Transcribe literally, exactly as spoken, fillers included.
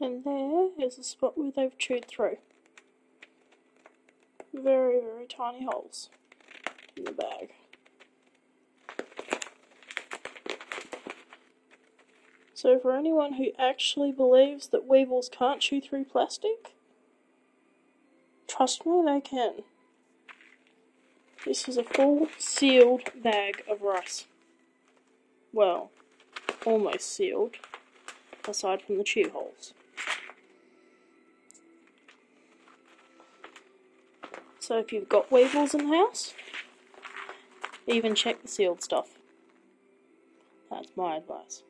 and there is a spot where they've chewed through. Very, very tiny holes in the bag. So for anyone who actually believes that weevils can't chew through plastic, trust me, they can. This is a full sealed bag of rice. Well, almost sealed, aside from the chew holes. So if you've got weevils in the house, even check the sealed stuff. That's my advice.